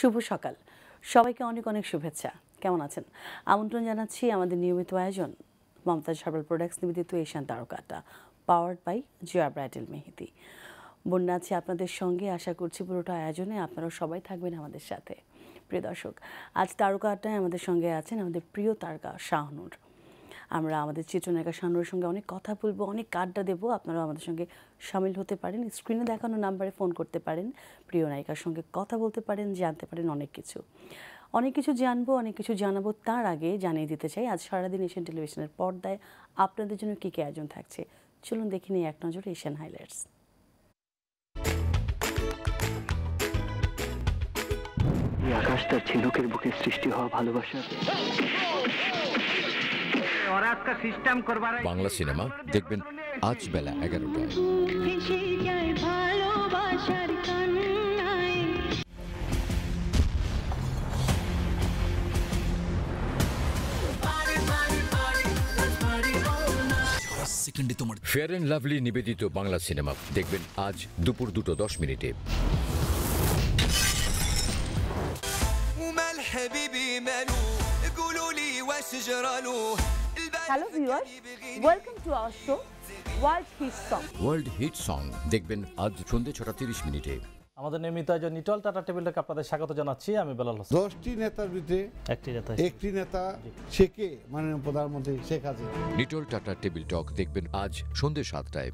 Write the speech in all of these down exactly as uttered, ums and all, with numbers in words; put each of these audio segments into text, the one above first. শুভ সকাল সবাইকে অনেক অনেক শুভেচ্ছা কেমন আছেন আমন্ত্রণ জানাচ্ছি আমাদের নিয়মিত আয়োজন মমতাজ হার্বাল প্রোডাক্টস নিবেদিত এশিয়ান তারকাটা powered by Zia bridal mehedi বন্যাছি আপনাদের সঙ্গে আশা করছি পুরোটা আয়োজনে আপনারা সবাই থাকবেন আমাদের সাথে প্রিয় দর্শক আজ তারকাটায় আমাদের সঙ্গে আছেন আমাদের প্রিয় তারকা শাহনুর আমরা আমাদের চিত্রনায়িকা শাহনুরের সঙ্গে অনেক কথা বলবো অনেক আড্ডা দেব আপনারা আমাদের সঙ্গে শামিল হতে পারেন স্ক্রিনে দেখানো নম্বরে ফোন করতে পারেন প্রিয় নায়িকার সঙ্গে কথা বলতে পারেন জানতে পারেন অনেক কিছু অনেক কিছু জানবো অনেক কিছু জানাবো তার আগে জানিয়ে দিতে চাই আজ সারা দিন এশিয়ান টেলিভিশনের পর্দায় আপনাদের জন্য কি কি আয়োজন থাকছে চলুন দেখে নিই এক নজরে এশিয়ান হাইলাইটস আকাশ তার ঝিনুকের বুকে সৃষ্টি হওয়া ভালোবাসা বাংলা সিনেমা দেখবেন আজ বেলা এগারোটায় ফেয়ার অ্যান্ড লাভলি নিবেদিত বাংলা সিনেমা দেখবেন আজ দুপুর দুটো দশ মিনিটে Hello viewers, welcome to our show, World Hit Song. World Hit Song. দেখবেন আজ সন্ধ্যে ছটা তিরিশ মিনিটে। আমাদের নিয়মিত আয়োজন নিটল টাটা টেবিলটাকে আপনাদের স্বাগত জানাচ্ছি আমি বেলাল হোসেন। দশটি নেতার ভিতরে একটি নেতা একটি নেতা শেখে মাননীয় প্রধানমন্ত্রী Sheikh Hasina. Nitol tata table talk দেখবেন আজ সন্ধ্যে সাতটায়।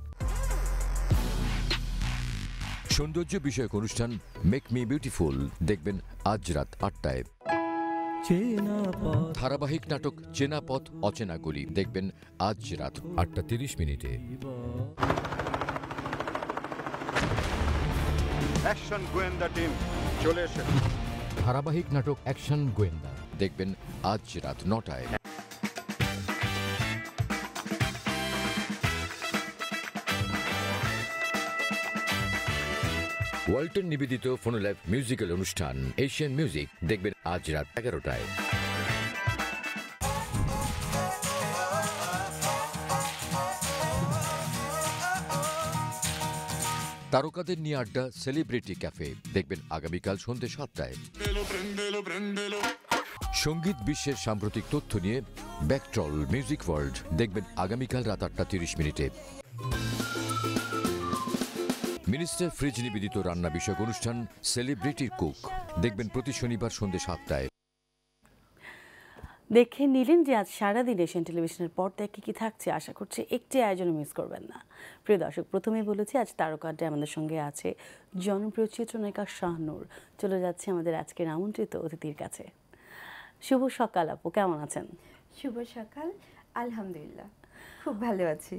সৌন্দর্য বিষয়ক অনুষ্ঠান মেক মি বিউটিফুল দেখবেন আজ রাত আটটায়। ধারাবাহিক নাটক চেনা পথ অচেনা গলি দেখবেন আজ রাত আটটা তিরিশ মিনিটে ধারাবাহিক নাটক অ্যাকশন গোয়েন্দা দেখবেন আজ রাত নটায় ওয়াল্টন নিবেদিত ফোনোল্যাব মিউজিক্যাল অনুষ্ঠান এশিয়ান মিউজিক দেখবেন আজ রাত এগারোটায় তারকাদের নিয়ে আড্ডা সেলিব্রিটি ক্যাফে দেখবেন আগামীকাল সন্ধ্যে সাতটায় সঙ্গীত বিশ্বের সাম্প্রতিক তথ্য নিয়ে ব্যাকট্রল মিউজিক ওয়ার্ল্ড দেখবেন আগামীকাল রাত আটটা তিরিশ মিনিটে মিনিস্টার ফ্রিজ নিবেদিত রান্না বিষয়ক অনুষ্ঠান সেলিব্রিটির কুক দেখবেন প্রতি শনিবার সন্ধ্যে সাতটায় দেখে নিলেন যে আজ সারাদিন এশিয়ান টেলিভিশনের পর্দায় কী কী থাকছে আশা করছি একটি আয়োজন মিস করবেন না প্রিয় দর্শক প্রথমেই বলেছি আজ তারকাডে আমাদের সঙ্গে আছে জনপ্রিয় চিত্রনায়িকা শাহনুর চলে যাচ্ছে আমাদের আজকের আমন্ত্রিত অতিথির কাছে শুভ সকাল আপু কেমন আছেন শুভ সকাল আলহামদুলিল্লাহ খুব ভালো আছি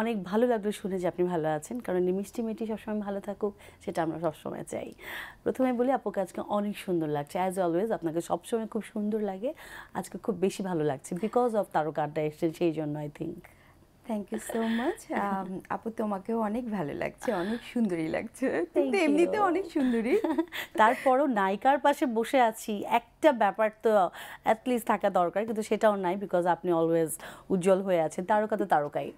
অনেক ভালো লাগলো শুনে যে আপনি ভালো আছেন কারণ মিষ্টি মিষ্টি সবসময় ভালো থাকুক সেটা আমরা সবসময় চাই প্রথমে বলি আপুকে আজকে অনেক সুন্দর লাগছে অ্যাজ অলওয়েজ আপনাকে সবসময় খুব সুন্দর লাগে আজকে খুব বেশি ভালো লাগছে বিকজ অফ তারকা আড্ডা এসেছেন সেই জন্য I think thank you so much আপু তোমাকেও অনেক ভালো লাগছে অনেক সুন্দরী লাগছে এমনিতে অনেক সুন্দরী তারপরও নায়িকার পাশে বসে আছি একটা ব্যাপার তো অ্যাটলিস্ট থাকা দরকার কিন্তু সেটাও নাই বিকজ আপনি অলওয়েজ উজ্জ্বল হয়ে আছেন তারকা তো তারকাই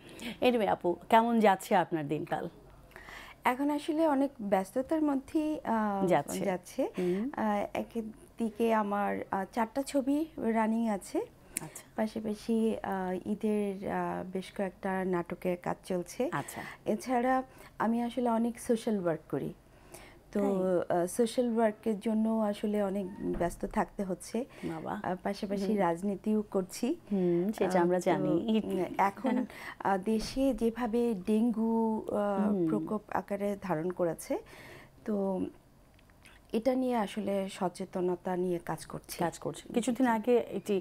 এনিওয়ে আপু কেমন যাচ্ছে আপনার দিনকাল এখন আসলে অনেক ব্যস্ততার মধ্যেই যাচ্ছে যাচ্ছে একদিকে আমার চারটা ছবি রানিং আছে পাশাপাশি ঈদের বেশ কয়েকটা নাটকের কাজ চলছে এছাড়া আমি আসলে অনেক সোশ্যাল ওয়ার্ক করি তো সোশ্যাল ওয়ার্কের জন্য আসলে অনেক ব্যস্ত থাকতে হচ্ছে পাশাপাশি রাজনীতিও করছি সেটা আমরা জানি এখন দেশে যেভাবে ডেঙ্গু প্রকোপ আকারে ধারণ করেছে তো এটা নিয়ে আসলে সচেতনতা নিয়ে কাজ করছি কাজ করছি কিছুদিন আগে এটি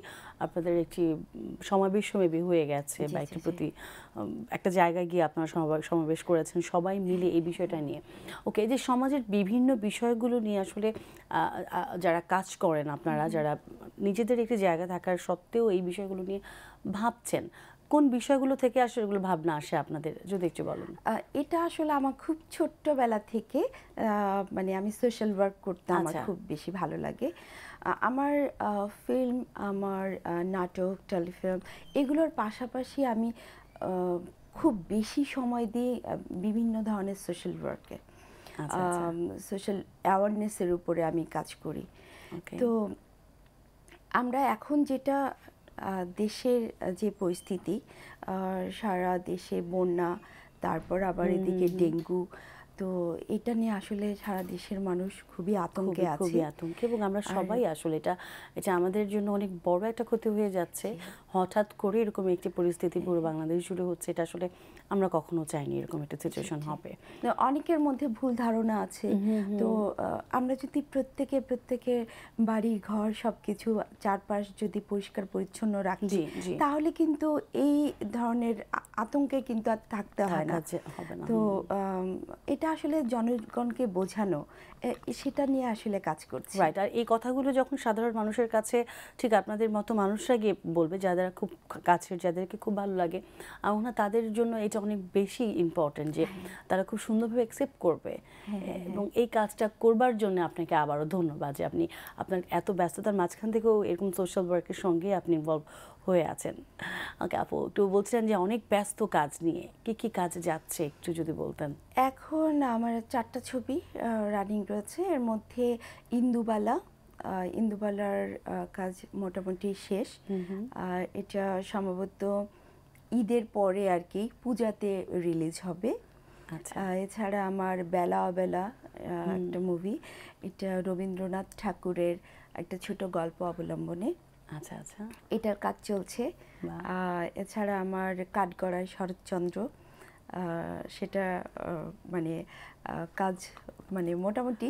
আপনাদের একটি সমাবেশ মেবি হয়ে গেছে বা একটি প্রতি একটা জায়গায় গিয়ে আপনারা সমাবেশ করেছেন সবাই মিলে এই বিষয়টা নিয়ে ওকে এই যে সমাজের বিভিন্ন বিষয়গুলো নিয়ে আসলে যারা কাজ করেন আপনারা যারা নিজেদের একটি জায়গা থাকার সত্ত্বেও এই বিষয়গুলো নিয়ে ভাবছেন কোন বিষয়গুলো থেকে আসলে এগুলো ভাবনা আসে আপনাদের যদি একটু বলুন এটা আসলে আমার খুব ছোট্টবেলা থেকে মানে আমি সোশ্যাল ওয়ার্ক করতে আমার খুব বেশি ভালো লাগে আমার ফিল্ম আমার নাটক টেলিফিল্ম এগুলোর পাশাপাশি আমি খুব বেশি সময় দিই বিভিন্ন ধরনের সোশ্যাল ওয়ার্কে সোশ্যাল অ্যাওয়ারনেসের উপরে আমি কাজ করি। তো আমরা এখন যেটা দেশের যে পরিস্থিতি, সারা দেশে বন্যা, তারপর আবার এদিকে ডেঙ্গু, তো এটা নিয়ে আসলে সারা দেশের মানুষ খুবই আতঙ্কে আছে, আতঙ্কে, এবং আমরা সবাই আসলে এটা এটা আমাদের জন্য অনেক বড় একটা ক্ষতি হয়ে যাচ্ছে। হঠাৎ করে এরকম একটি পরিস্থিতি পুরো বাংলাদেশ জুড়ে হচ্ছে, এটা আসলে আমরা কখনো চাইনি এরকম একটা সিচুয়েশন হবে। অনেকের মধ্যে ভুল ধারণা আছে, তো আমরা যদি প্রত্যেকে প্রত্যেকের বাড়ি ঘর সবকিছু চারপাশ যদি পরিষ্কার পরিচ্ছন্ন রাখি, তাহলে কিন্তু এই ধরনের আতঙ্কে কিন্তু আর থাকতে হয় না। তো এটা আসলে জনগণকে বোঝানো, সেটা নিয়ে আসলে কাজ করছি। রাইট। আর এই কথাগুলো যখন সাধারণ মানুষের কাছে, ঠিক আপনাদের মতো মানুষরা গিয়ে বলবে, যাদের খুব কাছের, যাদেরকে খুব ভালো লাগে, এবং না তাদের জন্য এটা অনেক বেশি ইম্পর্টেন্ট যে তারা খুব সুন্দরভাবে অ্যাকসেপ্ট করবে। এবং এই কাজটা করবার জন্য আপনাকে আবারও ধন্যবাদ যে আপনি আপনার এত ব্যস্ততার মাঝখান থেকেও এরকম সোশ্যাল ওয়ার্কের সঙ্গে আপনি ইনভলভ হয়ে আছেন। ওকে আপু, একটু বলছিলেন যে অনেক ব্যস্ত কাজ নিয়ে, কি কি কাজ যাচ্ছে একটু যদি বলতেন। এখন আমার চারটা ছবি রানিং রয়েছে, এর মধ্যে ইন্দুবালা, ইন্দুবালার কাজ মোটামুটি শেষ। এটা সম্ভবত ঈদের পরে আর কি, পূজাতে রিলিজ হবে। এছাড়া আমার বেলা অবেলা একটা মুভি, এটা রবীন্দ্রনাথ ঠাকুরের একটা ছোট গল্প অবলম্বনে, আচ্ছা আচ্ছা, এটার কাজ চলছে। এছাড়া আমার কাঠগড়ায় শরৎচন্দ্র, সেটা মানে কাজ মানে মোটামুটি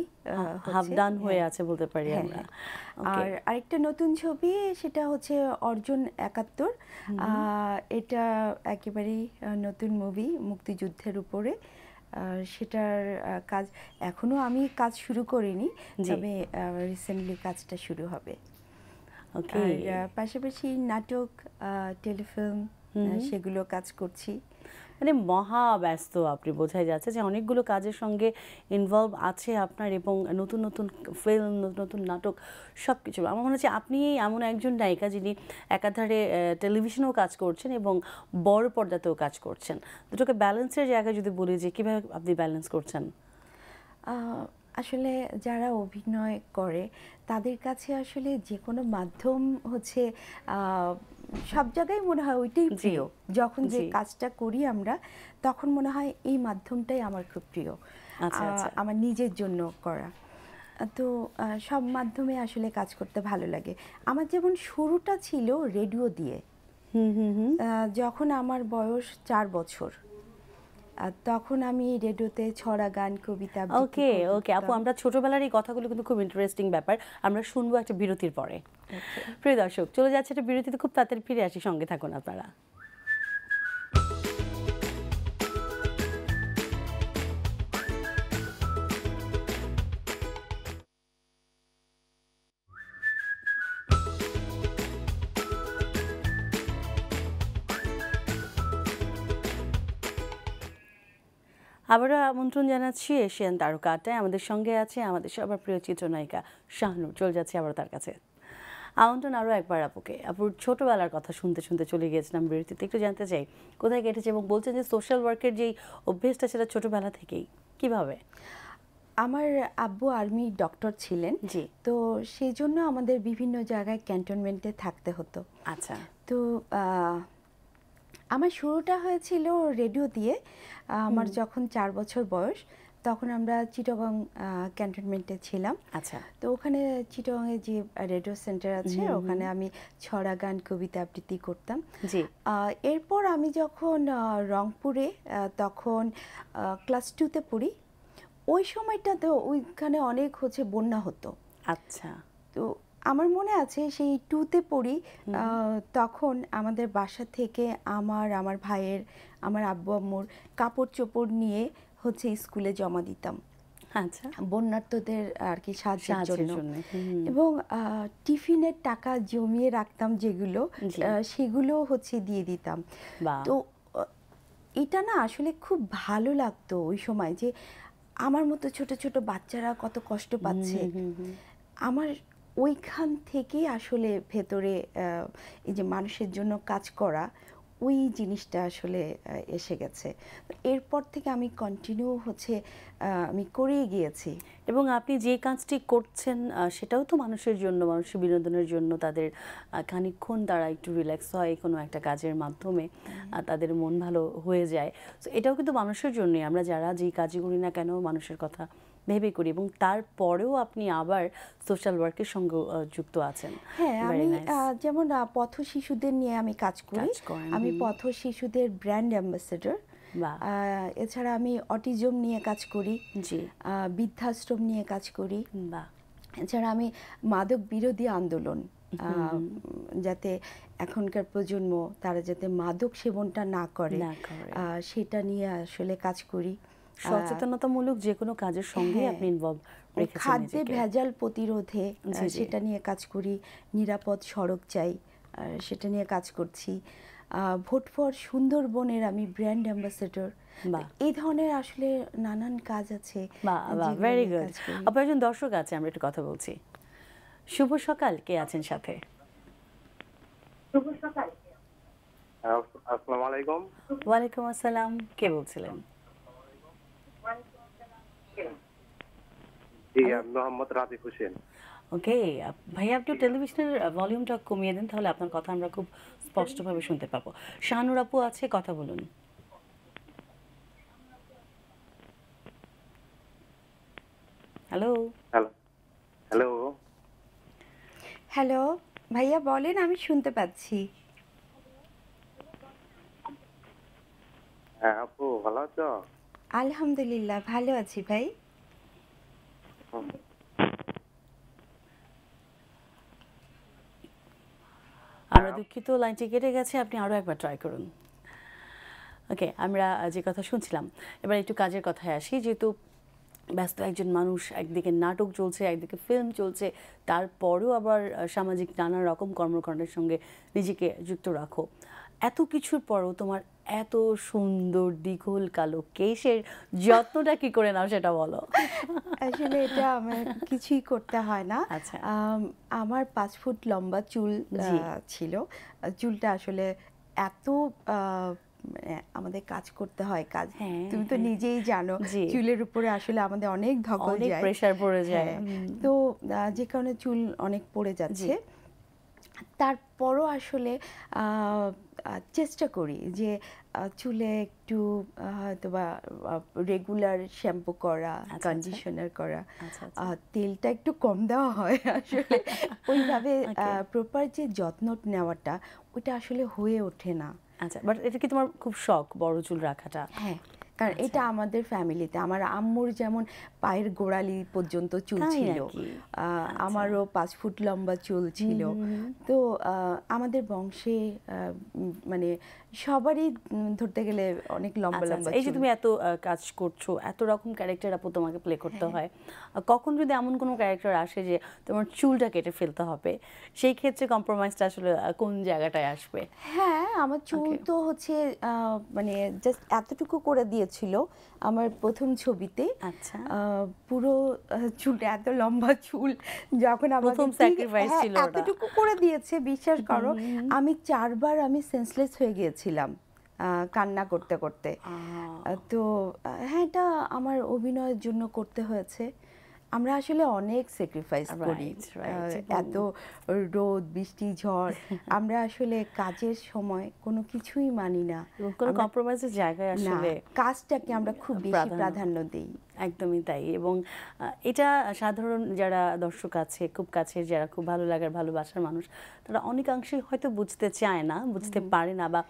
হাফ ডান হয়ে আছে বলতে পারি আমরা। আর আরেকটা নতুন ছবি, সেটা হচ্ছে অর্জুন একাত্তর, এটা একেবারেই নতুন মুভি মুক্তিযুদ্ধের উপরে, সেটার কাজ এখনো আমি কাজ শুরু করিনি, তবে রিসেন্টলি কাজটা শুরু হবে। ওকে, পাশাপাশি নাটক, টেলিফিল্ম, সেগুলো কাজ করছি। মানে মহা ব্যস্ত আপনি, বোঝাই যাচ্ছে যে অনেকগুলো কাজের সঙ্গে ইনভলভ আছে আপনার, এবং নতুন নতুন ফিল্ম, নতুন নতুন নাটক, সব কিছু। আমার মনে হচ্ছে আপনি এমন একজন নায়িকা যিনি একাধারে টেলিভিশনেও কাজ করছেন এবং বড় পর্দাতেও কাজ করছেন। দুটোকে ব্যালেন্সের জায়গায় যদি বলি যে কীভাবে আপনি ব্যালেন্স করছেন? আসলে যারা অভিনয় করে তাদের কাছে আসলে যে কোনো মাধ্যম হচ্ছে সব জায়গায় মনে হয় ওইটাই প্রিয়। যখন যে কাজটা করি আমরা, তখন মনে হয় এই মাধ্যমটাই আমার খুব প্রিয়, আমার নিজের জন্য করা। তো সব মাধ্যমে আসলে কাজ করতে ভালো লাগে। আমার যেমন শুরুটা ছিল রেডিও দিয়ে, যখন আমার বয়স চার বছর তখন আমি রেডিওতে ছড়া গান, কবিতা। ওকে ওকে আপু, আমরা ছোটবেলার এই কথাগুলো কিন্তু খুব ইন্টারেস্টিং ব্যাপার, আমরা শুনবো একটা বিরতির পরে। প্রিয় দর্শক, চলে যাচ্ছে একটা বিরতিতে, খুব তাড়াতাড়ি ফিরে আসি, সঙ্গে থাকুন আপনারা। আবারও আমন্ত্রণ জানাচ্ছি এশিয়ান তারকাটায়, আমাদের সঙ্গে আছে আমাদের সবার প্রিয় চিত্রনায়িকা শাহনূর। চলে যাচ্ছি আবারও তার কাছে। আমন্ত্রণ আরও একবার আপুকে। আপুর ছোটোবেলার কথা শুনতে শুনতে চলে গিয়েছিলাম বিরতিতে, একটু জানতে চাই কোথায় কেটেছে, এবং বলছেন যে সোশ্যাল ওয়ার্কের যেই অভ্যেসটা সেটা ছোটোবেলা থেকেই, কিভাবে? আমার আব্বু আর্মি ডক্টর ছিলেন, জি, তো সেই জন্য আমাদের বিভিন্ন জায়গায় ক্যান্টনমেন্টে থাকতে হতো। আচ্ছা, তো আমার শুরুটা হয়েছিল রেডিও দিয়ে। আমার যখন চার বছর বয়স তখন আমরা চিটাগং ক্যান্টনমেন্টে ছিলাম। আচ্ছা, তো ওখানে চিটাগংয়ে যে রেডিও সেন্টার আছে ওখানে আমি ছড়া গান, কবিতা আবৃত্তি করতাম। এরপর আমি যখন রংপুরে, তখন ক্লাস টুতে পড়ি, ওই সময়টাতে ওইখানে অনেক হচ্ছে বন্যা হতো। আচ্ছা, তো আমার মনে আছে সেই টুতে পড়ি, তখন আমাদের বাসা থেকে আমার আমার ভাইয়ের, আমার আব্বু আম্মুর কাপড় চোপড় নিয়ে হচ্ছে স্কুলে জমা দিতাম। আচ্ছা, বন্যার্থদের আর কি সাহায্যের জন্য। এবং টিফিনের টাকা জমিয়ে রাখতাম, যেগুলো সেগুলো হচ্ছে দিয়ে দিতাম। তো এটা না আসলে খুব ভালো লাগতো ওই সময়, যে আমার মতো ছোট ছোট বাচ্চারা কত কষ্ট পাচ্ছে। আমার ওইখান থেকে আসলে ভেতরে এই যে মানুষের জন্য কাজ করা, ওই জিনিসটা আসলে এসে গেছে এরপর থেকে আমি কন্টিনিউ হচ্ছে আমি করে গিয়েছি এবং আপনি যে কাজটি করছেন সেটাও তো মানুষের জন্য মানুষের বিনোদনের জন্য তাদের খানিকক্ষণ তারা একটু রিল্যাক্স হয় কোনো একটা কাজের মাধ্যমে তাদের মন ভালো হয়ে যায় সো এটাও কিন্তু মানুষের জন্যই আমরা যারা যে কাজই করি না কেন মানুষের কথা ভেবে করি এবং তারপরেও আপনি আবার সোশ্যাল ওয়ার্কের সঙ্গে যুক্ত আছেন হ্যাঁ আমি যেমন পথ শিশুদের নিয়ে আমি কাজ করি আমি পথ শিশুদের ব্র্যান্ড অ্যাম্বাসেডর এছাড়া আমি অটিজম নিয়ে কাজ করি জি বৃদ্ধাশ্রম নিয়ে কাজ করি বা এছাড়া আমি মাদক বিরোধী আন্দোলন যাতে এখনকার প্রজন্ম তারা যাতে মাদক সেবনটা না করে সেটা নিয়ে আসলে কাজ করি সচেতনতামূলক যে কোনো কাজের সঙ্গে আপনি ইনভলভ রেখেছেন খাদ্যে ভেজাল প্রতিরোধে সেটা নিয়ে কাজ করি নিরাপদ সড়ক চাই সেটা নিয়ে কাজ করছি ভোট ফর সুন্দরবনের আমি ব্র্যান্ড অ্যাম্বাসেডর এই ধরনের আসলে নানান কাজ আছে ভেরি গুড আপনার একজন দর্শক আছে আমরা একটু কথা বলছি শুভ সকাল কে আছেন সাথে শুভ সকাল আসসালামু আলাইকুম ওয়া আলাইকুম আসসালাম কে বলছিলেন Yeah, Mohammed Rabi Hussein. Okay, bhaiya apni televisioner volume ta komiye den tahole apnar kotha amra khub sposto bhabe shunte pabo. Shahnoor apu ache kotha bolun. Hello. Hello. Hello. Hello. Bhaiya bolen ami shunte pacchi. Ha apu bhalo acho? Alhamdulillah bhalo achi bhai. আমরা দুঃখিত লাইনটি কেটে গেছে আপনি আরো একবার try করুন ওকে আমরা যে কথা শুনছিলাম এবার একটু কাজের কথায় আসি যেহেতু ব্যস্ত একজন মানুষ একদিকে নাটক চলছে একদিকে ফিল্ম চলছে তারপরেও আবার সামাজিক নানা রকম কর্মকাণ্ডের সঙ্গে নিজেকে যুক্ত রাখো এত কিছুর পরও তোমার এত সুন্দর দিঘল কালো কেশের যত্নটা কি করে নাও সেটা বলো আসলে এটা আমার কিছুই করতে হয় না আমার পাঁচ ফুট লম্বা চুল ছিল চুলটা আসলে এত আমাদের কাজ করতে হয় কাজ তুমি তো নিজেই জানো চুলের উপরে আসলে আমাদের অনেক ধকল যায় অনেক প্রেসার পড়ে যায় তো যে কারণে চুল অনেক পড়ে যাচ্ছে তারপরও আসলে চেষ্টা করি যে চুলে একটু হয়তো বা রেগুলার শ্যাম্পু করা কন্ডিশনার করা তেলটা একটু কম দেওয়া হয় আসলে ওইভাবে প্রপার যে যত্ন নেওয়াটা ওটা আসলে হয়ে ওঠে না আচ্ছা বাট এটা কি তোমার খুব শখ বড় চুল রাখাটা হ্যাঁ কারণ এটা আমাদের ফ্যামিলিতে আমার আম্মুর যেমন পায়ের গোড়ালি পর্যন্ত চুল ছিল আমারও পাঁচ ফুট লম্বা চুল ছিল তো আমাদের বংশে মানে সবারই ধরতে গেলে অনেক লম্বা লম্বা এই যে তুমি এত কাজ করছো এত রকম ক্যারেক্টার আপু তোমাকে প্লে করতে হয় কখন যদি এমন কোনো ক্যারেক্টার আসে যে তোমার চুলটা কেটে ফেলতে হবে সেই ক্ষেত্রে কম্প্রোমাইজটা আসলে কোন জায়গাটায় আসবে হ্যাঁ আমার চুল তো হচ্ছে মানে জাস্ট এতটুকু করে দিয়ে ছিল আমার প্রথম ছবিতে আচ্ছা পুরো চুলটা এত লম্বা চুল যখন আমার প্রথম স্যাক্রিফাইস ছিল ওটা এতটুকু করে দিয়েছে বিশ্বাস করো আমি চারবার আমি সেন্সলেস হয়ে গিয়েছিলাম কান্না করতে করতে তো হ্যাঁ এটা আমার অভিনয়ের জন্য করতে হয়েছে আমরা আসলে অনেক স্যাক্রিফাইস করি এত রোদ বৃষ্টি ঝড় আমরা আসলে কাজের সময় কোনো কিছুই মানি না কোনো কম্প্রোমাইজের জায়গায় আসলে কাজটাকে আমরা খুব বেশি প্রাধান্য দেই একদমই তাই এবং এটা সাধারণ যারা দর্শক আছে খুব কাছের যারা খুব ভালো লাগার ভালোবাসার মানুষ তারা অনেকাংশেই হয়তো বুঝতে চায় না বুঝতে পারে না বা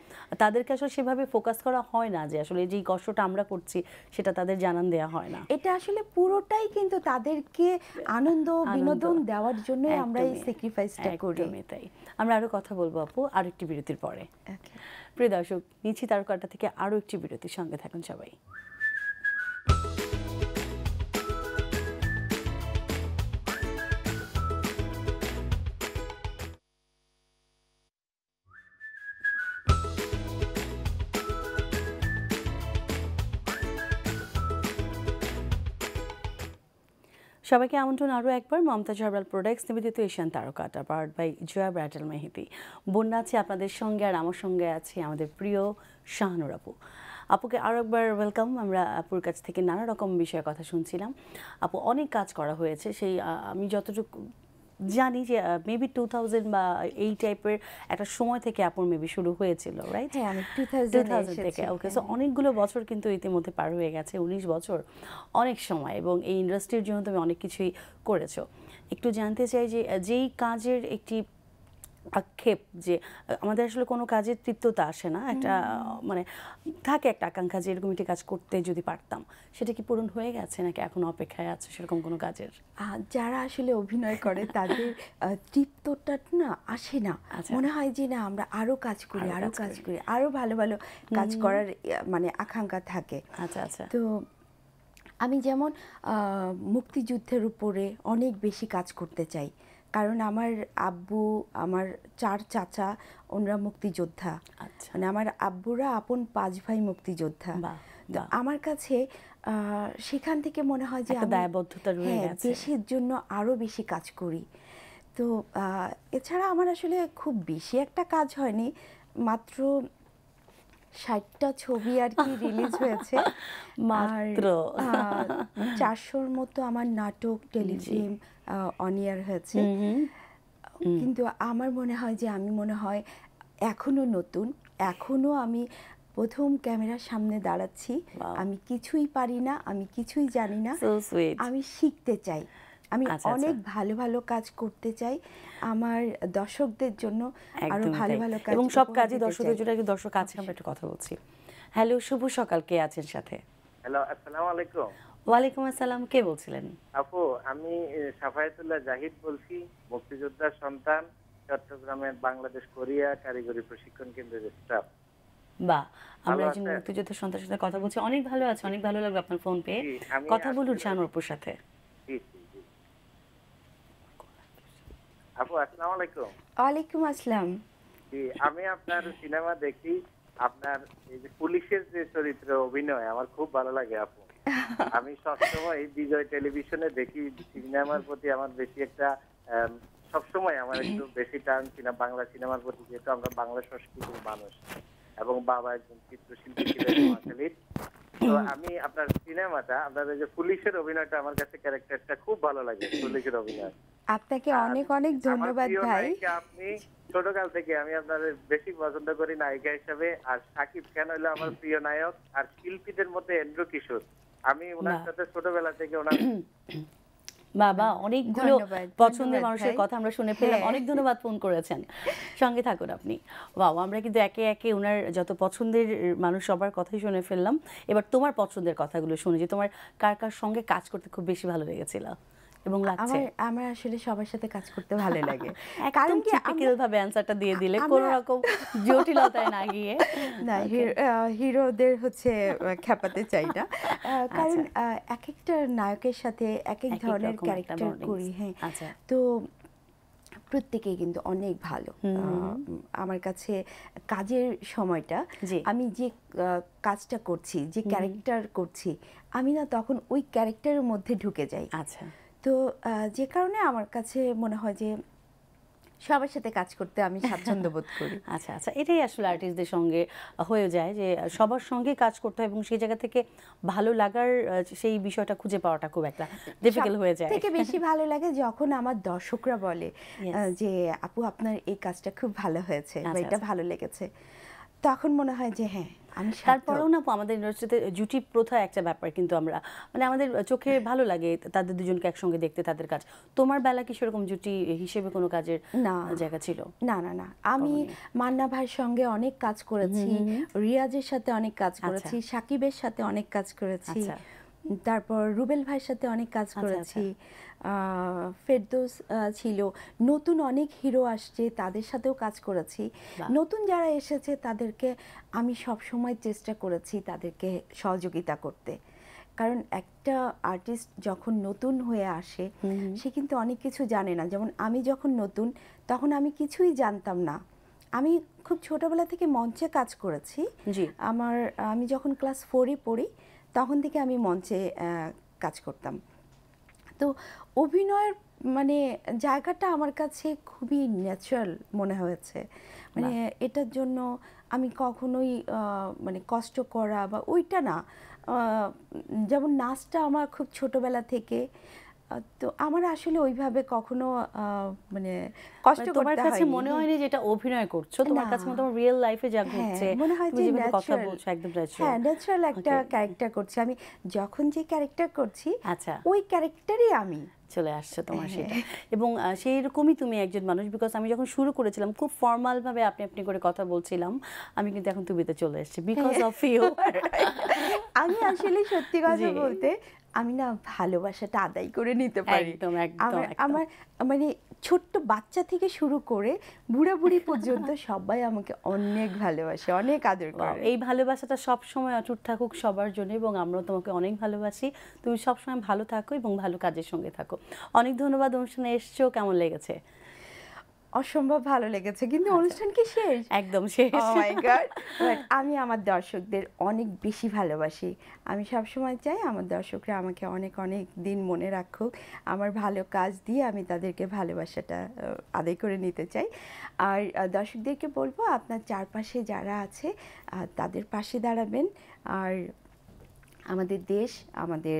তাদেরকে আসলে সেভাবে ফোকাস করা হয় না যে আসলে যেই কষ্টটা আমরা করছি সেটা তাদের জানান দেওয়া হয় না এটা আসলে পুরোটাই কিন্তু তাদেরকে আনন্দ বিনোদন দেওয়ার জন্যই আমরা এই স্যাক্রিফাইসটা করি একদমই তাই আমরা আরও কথা বলবো আপু আরেকটি বিরতির পরে প্রিয় দর্শক নিচি তারকাটা থেকে আরও একটি বিরতির সঙ্গে থাকুন সবাই সবাইকে আমন্ত্রণ আরো একবার মমতাজ হার্বাল প্রোডাক্টস নিবেদিত এশিয়ান তারকাটা powered by Jaya bridal mehedi. বন্যা আছে আপনাদের সঙ্গে, আর আমার সঙ্গে আছে আমাদের প্রিয় শাহনুর আপু। আপুকে আরও একবার ওয়েলকাম। আমরা আপুর কাছ থেকে নানা রকম বিষয়ে কথা শুনছিলাম। আপু, অনেক কাজ করা হয়েছে, সেই আমি যতটুকু জানি যে মেবি টু থাউজেন্ড বা এই টাইপের একটা সময় থেকে আপুর মেবি শুরু হয়েছিল, রাইট? হ্যাঁ, আমি টু থাউজেন্ড থেকে। ওকে, সো অনেকগুলো বছর কিন্তু ইতিমধ্যে পার হয়ে গেছে, উনিশ বছর, অনেক সময়। এবং এই ইন্ডাস্ট্রির জন্য তুমি অনেক কিছুই করেছো। একটু জানতে চাই যে যেই কাজের একটি আক্ষেপ, যে আমাদের আসলে কোনো কাজের তৃপ্ততা আসে না, একটা মানে থাকে একটা আকাঙ্ক্ষা যে এরকম একটি কাজ করতে যদি পারতাম, সেটা কি পূরণ হয়ে গেছে নাকি এখন অপেক্ষায় আছে সেরকম কোনো কাজের? যারা আসলে অভিনয় করে তাদের তৃপ্ততা না আসে না, মনে হয় যে না আমরা আরও কাজ করি, আরও কাজ করি, আরও ভালো ভালো কাজ করার মানে আকাঙ্ক্ষা থাকে। আচ্ছা আচ্ছা। তো আমি যেমন মুক্তিযুদ্ধের উপরে অনেক বেশি কাজ করতে চাই, কারণ আমার আব্বু, আমার চার চাচা, ওনারা মুক্তিযোদ্ধা। মানে আমার আব্বুরা আপন পাঁচ ভাই মুক্তিযোদ্ধা। আমার কাছে সেখান থেকে মনে হয় যে দায়বদ্ধতা রয়ে গেছে, দেশের জন্য আরও বেশি কাজ করি। তো এছাড়া আমার আসলে খুব বেশি একটা কাজ হয়নি, মাত্র ষাটটা ছবি আর কি রিলিজ হয়েছে, চারশোর মতো আমার নাটক, টেলিফিল্ম অনিয়ার হয়েছে। কিন্তু আমার মনে হয় যে আমি মনে হয় এখনো নতুন, এখনো আমি প্রথম ক্যামেরার সামনে দাঁড়াচ্ছি, আমি কিছুই পারি না, আমি কিছুই জানি না, আমি শিখতে চাই, আমি অনেক ভালো ভালো কাজ করতে চাই আমার দর্শকদের জন্য, আরো ভালো ভালো কাজ। এবং সব কাজই দর্শকদের জন্য, কি দর্শক আছে আমরা একটু কথা বলছি। হ্যালো, শুভ সকাল, কে আছেন সাথে? হ্যালো, আসসালামু আলাইকুম। ওয়ালাইকুম আসসালাম, কে বলছিলেন? আপু, আমি সাফায়াতুল্লাহ জাহিদ বলছি, মুক্তিযোদ্ধার সন্তান, চট্টগ্রামের বাংলাদেশ কোরিয়া কারিগরি প্রশিক্ষণ কেন্দ্রের স্টাফ। বা আমরা একজন মুক্তিযোদ্ধা সন্তানের সাথে কথা বলছি, অনেক ভালো আছে, অনেক ভালো লাগলো আপনার ফোন পেয়ে। কথা বলুন শাহনোর আপুর সাথে। আপু আসসালামু আলাইকুম। ওয়ালাইকুম আসসালাম। জি, আমি আপনার সিনেমা দেখি, আপনার এই যে পুলিশের যে চরিত্র অভিনয় আমার খুব ভালো লাগে আপু। আমি সবসময় বিজয় টেলিভিশনে দেখি, সিনেমার প্রতি আমার বেশি একটা সবসময় আমার একটু বেশি টান ছিল বাংলা সিনেমার প্রতি, যেহেতু আমরা বাংলা সংস্কৃতির মানুষ এবং বাবা একজন চিত্রশিল্পী ছিলেন নোয়াখালীর। তো আমি আপনার সিনেমাটা, আপনার যে পুলিশের অভিনয়টা আমার কাছে ক্যারেক্টারটা খুব ভালো লাগে, পুলিশের অভিনয়। আপনাকে অনেক অনেক ধন্যবাদ ভাই। আপনি ছোটকাল থেকে আমি আপনাদের বেশি পছন্দ করি নায়িকা হিসেবে, আর সাকিব খান হলো আমার প্রিয় নায়ক, আর শিল্পীদের মধ্যে এন্ড্রু কিশোর, আমি ওনার সাথে ছোটবেলা থেকে ওনার বাবা। অনেকগুলো পছন্দের মানুষের কথা আমরা শুনে পেলাম, অনেক ধন্যবাদ ফোন করেছেন, সঙ্গে থাকুন আপনি। বাবা, আমরা কিন্তু একে একে ওনার যত পছন্দের মানুষ সবার কথাই শুনে ফেললাম। এবার তোমার পছন্দের কথাগুলো শুনে, যে তোমার কার কার সঙ্গে কাজ করতে খুব বেশি ভালো লেগেছিল এবং লাগছে? আমার আসলে সবার সাথে কাজ করতে ভালো লাগে, কারণ কি টিপিক্যাল ভাবে অ্যানসারটা দিয়ে দিলে, কোনো রকম জটিলতায় না গিয়ে। না, হিরোদের হচ্ছে খেপাতে চাই না, কারণ এক একটা নায়কের সাথে এক এক ধরনের ক্যারেক্টার করি। হ্যাঁ, তো প্রত্যেকেই কিন্তু অনেক ভালো। আমার কাছে কাজের সময়টা, আমি যে কাজটা করছি, যে ক্যারেক্টার করছি, আমি না তখন ওই ক্যারেক্টারের মধ্যে ঢুকে যাই। আচ্ছা, তো যে কারণে আমার কাছে মনে হয় যে সবার সাথে কাজ করতে আমি স্বাচ্ছন্দ্য বোধ করি। আচ্ছা আচ্ছা, এটাই আসলে আর্টিস্টদের সঙ্গে হয়ে যায় যে সবার সঙ্গে কাজ করতে হয়, এবং সেই জায়গা থেকে ভালো লাগার সেই বিষয়টা খুঁজে পাওয়াটা খুব একটা ডিফিকাল্ট হয়ে যায়। থেকে বেশি ভালো লাগে যখন আমার দর্শকরা বলে যে আপু আপনার এই কাজটা খুব ভালো হয়েছে, এটা ভালো লেগেছে, তখন মনে হয় যে হ্যাঁ। তারপরেও না, আমাদের ইন্ডাস্ট্রিতে জুটি প্রথা একটা ব্যাপার, কিন্তু আমরা মানে আমাদের চোখে ভালো লাগে তাদের দুজনকে একসঙ্গে দেখতে, তাদের কাজ। তোমার বেলা কি সেরকম জুটি হিসেবে কোনো কাজের না জায়গা ছিল? না না না, আমি মান্না ভাইয়ের সঙ্গে অনেক কাজ করেছি, রিয়াজের সাথে অনেক কাজ করেছি, সাকিবের সাথে অনেক কাজ করেছি, তারপর রুবেল ভাইয়ের সাথে অনেক কাজ করেছি, ফেরদৌস ছিল, নতুন অনেক হিরো আসছে তাদের সাথেও কাজ করেছি। নতুন যারা এসেছে তাদেরকে আমি সবসময় চেষ্টা করেছি তাদেরকে সহযোগিতা করতে, কারণ একটা আর্টিস্ট যখন নতুন হয়ে আসে সে কিন্তু অনেক কিছু জানে না। যেমন আমি যখন নতুন তখন আমি কিছুই জানতাম না, আমি খুব ছোটবেলা থেকে মঞ্চে কাজ করেছি। আমার আমি যখন ক্লাস ফোরে পড়ি তখন থেকে আমি মঞ্চে কাজ করতাম। তো অভিনয়ের মানে জায়গাটা আমার কাছে খুবই ন্যাচারাল মনে হয়েছে, মানে এটার জন্য আমি কখনোই মানে কষ্ট করা বা ওইটা না। যেমন নাচটা আমার খুব ছোটবেলা থেকে, তো আমার আসলে ওইভাবে কখনো মানে কষ্ট তোমার কাছে মনে হয় না যেটা অভিনয় করছো, তোমার কাছে মনে তোমার রিয়েল লাইফে যা ঘটছে মনে হয় যে কথা বলছো একদম ন্যাচারাল। হ্যাঁ, ন্যাচারাল একটা ক্যারেক্টার করছি আমি, যখন যে ক্যারেক্টার করছি আচ্ছা ওই ক্যারেক্টারই আমি চলে আসছে তোমার সেটা, এবং সেই রকমই তুমি একজন মানুষ। বিকজ আমি যখন শুরু করেছিলাম খুব ফর্মালভাবে আপনি আপনি করে কথা বলছিলাম, আমি কিন্তু এখন তুমিতে চলে এসেছি বিকজ অফ ইউ। আমি আসলে সত্যি কথা বলতে আমি না ভালোবাসাটা আদায় করে নিতে পারি আমার, মানে ছোট্ট বাচ্চা থেকে শুরু করে বুড়া বুড়ি পর্যন্ত সবাই আমাকে অনেক ভালোবাসে, অনেক আদর করে। এই ভালোবাসাটা সবসময় অটুট থাকুক সবার জন্য, এবং আমরা তোমাকে অনেক ভালোবাসি। তুমি সবসময় ভালো থাকো এবং ভালো কাজের সঙ্গে থাকো। অনেক ধন্যবাদ, অনুষ্ঠানে এসছো, কেমন লেগেছে? অসম্ভব ভালো লেগেছে, কিন্তু অনুষ্ঠান কি শেষ? একদম শেষ। Oh my god. বাট আমি আমার দর্শকদের অনেক বেশি ভালোবাসি। আমি সবসময় চাই আমার দর্শকরা আমাকে অনেক অনেক দিন মনে রাখুক, আমার ভালো কাজ দিয়ে আমি তাদেরকে ভালোবাসাটা আদায় করে নিতে চাই। আর দর্শকদেরকে বলবো আপনার চারপাশে যারা আছে তাদের পাশে দাঁড়াবেন, আর আমাদের দেশ আমাদের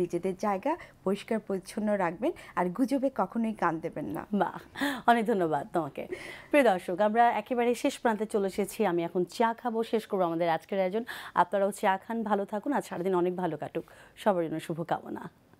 নিজেদের জায়গা পরিষ্কার পরিচ্ছন্ন রাখবেন, আর গুজবে কখনোই কান দেবেন না। বাহ, অনেক ধন্যবাদ তোমাকে। প্রিয় দর্শক, আমরা একেবারে শেষ প্রান্তে চলে এসেছি। আমি এখন চা খাবো, শেষ করবো আমাদের আজকের আয়োজন। আপনারাও চা খান, ভালো থাকুন, আর সারাদিন অনেক ভালো কাটুক। সবার জন্য শুভকামনা।